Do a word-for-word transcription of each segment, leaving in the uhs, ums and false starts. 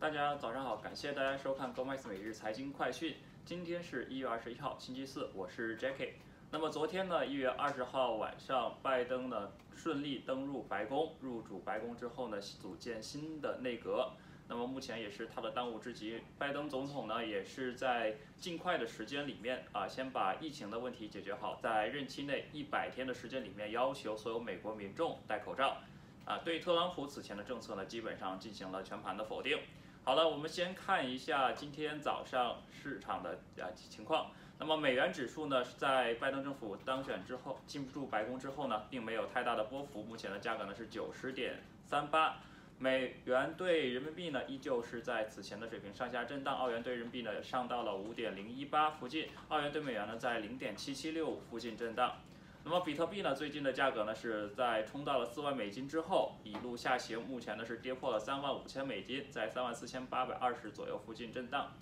大家早上好，感谢大家收看 Gomez 每日财经快讯。今天是一月二十一号，星期四，我是 Jacky。那么昨天呢，一月二十号晚上，拜登呢顺利登入白宫，入主白宫之后呢，组建新的内阁。那么目前也是他的当务之急。拜登总统呢，也是在尽快的时间里面啊，先把疫情的问题解决好，在任期内一百天的时间里面，要求所有美国民众戴口罩。啊，对特朗普此前的政策呢，基本上进行了全盘的否定。好了，我们先看一下今天早上市场的呃情况。那么美元指数呢，在拜登政府当选之后，进入白宫之后呢，并没有太大的波幅。目前的价格呢是九十点三八，美元对人民币呢依旧是在此前的水平上下震荡。澳元对人民币呢上到了五点零一八附近，澳元对美元呢在零点七七六附近震荡。那么比特币呢，最近的价格呢是在冲到了四万美金之后一路下行，目前呢是跌破了三万五千美金，在三万四千八百二十左右附近震荡。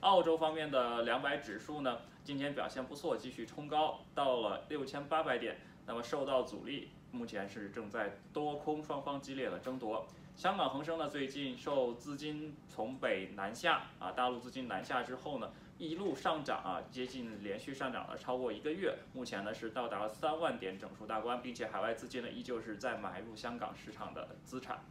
澳洲方面的两百指数呢，今天表现不错，继续冲高到了六千八百点。那么受到阻力，目前是正在多空双方激烈的争夺。香港恒生呢，最近受资金从北南下啊，大陆资金南下之后呢，一路上涨啊，接近连续上涨了超过一个月，目前呢是到达了三万点整数大关，并且海外资金呢依旧是在买入香港市场的资产。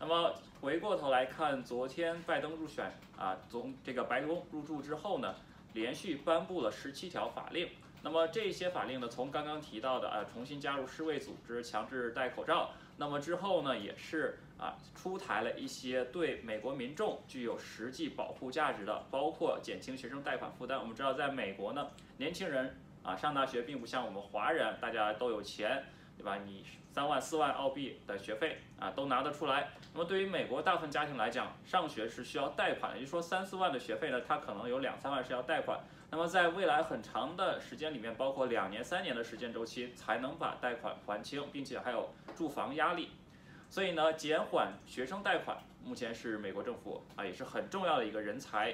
那么回过头来看，昨天拜登入选啊，从这个白宫入驻之后呢，连续颁布了十七条法令。那么这些法令呢，从刚刚提到的啊，重新加入世卫组织，强制戴口罩。那么之后呢，也是啊出台了一些对美国民众具有实际保护价值的，包括减轻学生贷款负担。我们知道，在美国呢，年轻人啊上大学并不像我们华人大家都有钱，对吧？你三万四万澳币的学费啊都拿得出来。那么对于美国大部分家庭来讲，上学是需要贷款的，也就是说三四万的学费呢，它可能有两三万是要贷款。那么在未来很长的时间里面，包括两年、三年的时间周期，才能把贷款还清，并且还有住房压力。所以呢，减缓学生贷款，目前是美国政府啊也是很重要的一个人才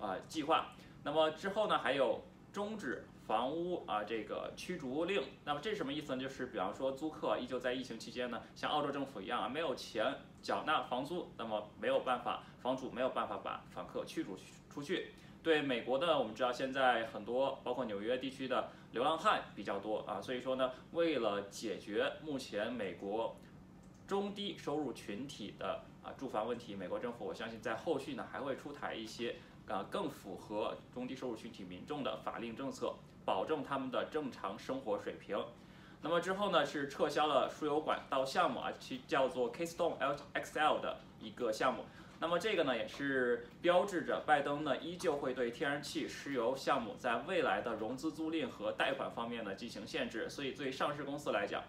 啊、呃、计划。那么之后呢，还有终止房屋啊这个驱逐令。那么这是什么意思呢？就是比方说租客依旧在疫情期间呢，像澳洲政府一样啊，没有钱缴纳房租，那么没有办法，房主没有办法把房客驱逐出去。对美国呢，我们知道现在很多包括纽约地区的流浪汉比较多啊，所以说呢，为了解决目前美国中低收入群体的啊住房问题，美国政府我相信在后续呢还会出台一些啊更符合中低收入群体民众的法令政策，保证他们的正常生活水平。那么之后呢，是撤销了输油管道项目啊，其叫做 Keystone X L 的一个项目。那么这个呢，也是标志着拜登呢依旧会对天然气、石油项目在未来的融资租赁和贷款方面呢进行限制。所以，对上市公司来讲，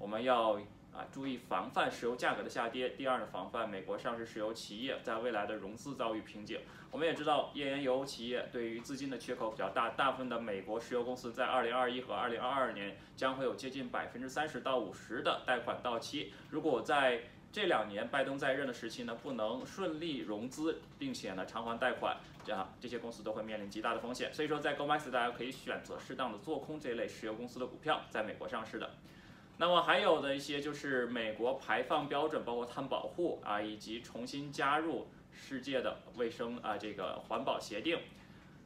我们要啊注意防范石油价格的下跌。第二呢，防范美国上市石油企业在未来的融资遭遇瓶颈。我们也知道，页岩油企业对于资金的缺口比较大，大部分的美国石油公司在二零二一和二零二二年将会有接近百分之三十到五十的贷款到期。如果在这两年拜登在任的时期呢，不能顺利融资，并且呢偿还贷款，这样这些公司都会面临极大的风险。所以说，在 GoMarkets 大家可以选择适当的做空这类石油公司的股票，在美国上市的。那么还有的一些就是美国排放标准，包括碳保护啊，以及重新加入世界的卫生啊这个环保协定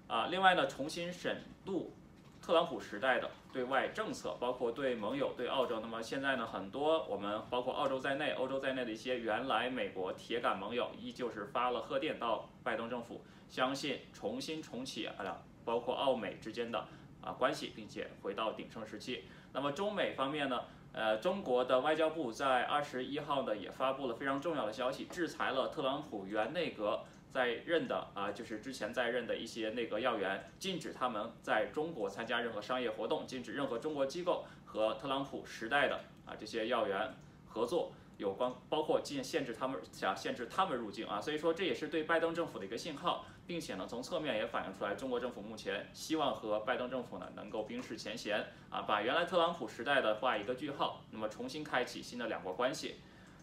啊。另外呢，重新审度特朗普时代的对外政策，包括对盟友、对澳洲。那么现在呢，很多我们包括澳洲在内、欧洲在内的一些原来美国铁杆盟友，依旧是发了贺电到拜登政府，相信重新重启啊，包括澳美之间的啊关系，并且回到鼎盛时期。那么中美方面呢，呃，中国的外交部在二十一号呢也发布了非常重要的消息，制裁了特朗普原内阁在任的啊，就是之前在任的一些内阁要员，禁止他们在中国参加任何商业活动，禁止任何中国机构和特朗普时代的啊这些要员合作，有关包括禁限制他们想限制他们入境啊，所以说这也是对拜登政府的一个信号，并且呢从侧面也反映出来，中国政府目前希望和拜登政府呢能够冰释前嫌啊，把原来特朗普时代的画一个句号，那么重新开启新的两国关系。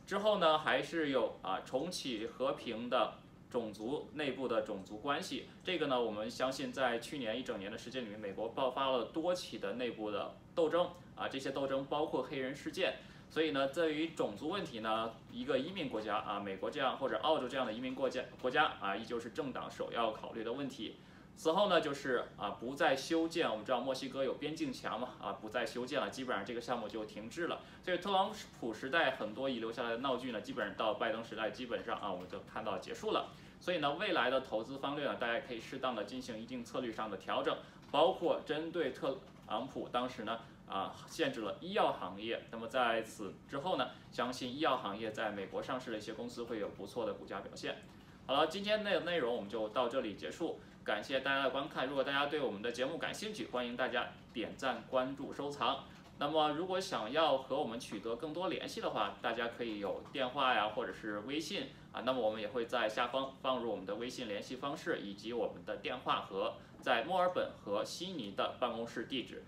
之后呢，还是有啊重启和平的。种族内部的种族关系，这个呢，我们相信在去年一整年的时间里面，美国爆发了多起的内部的斗争啊，这些斗争包括黑人事件，所以呢，对于种族问题呢，一个移民国家啊，美国这样或者澳洲这样的移民国家国家啊，依旧是政党首要考虑的问题。此后呢，就是啊，不再修建。我们知道墨西哥有边境墙嘛，啊，不再修建了，基本上这个项目就停滞了。所以特朗普时代很多遗留下来的闹剧呢，基本上到拜登时代，基本上啊，我们就看到结束了。所以呢，未来的投资方略呢，大家可以适当的进行一定策略上的调整，包括针对特朗普当时呢。 啊，限制了医药行业。那么在此之后呢，相信医药行业在美国上市的一些公司会有不错的股价表现。好了，今天的内容我们就到这里结束，感谢大家的观看。如果大家对我们的节目感兴趣，欢迎大家点赞、关注、收藏。那么如果想要和我们取得更多联系的话，大家可以有电话呀，或者是微信啊。那么我们也会在下方放入我们的微信联系方式以及我们的电话和在墨尔本和悉尼的办公室地址。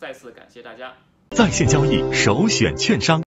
再次感谢大家。在线交易，首选券商。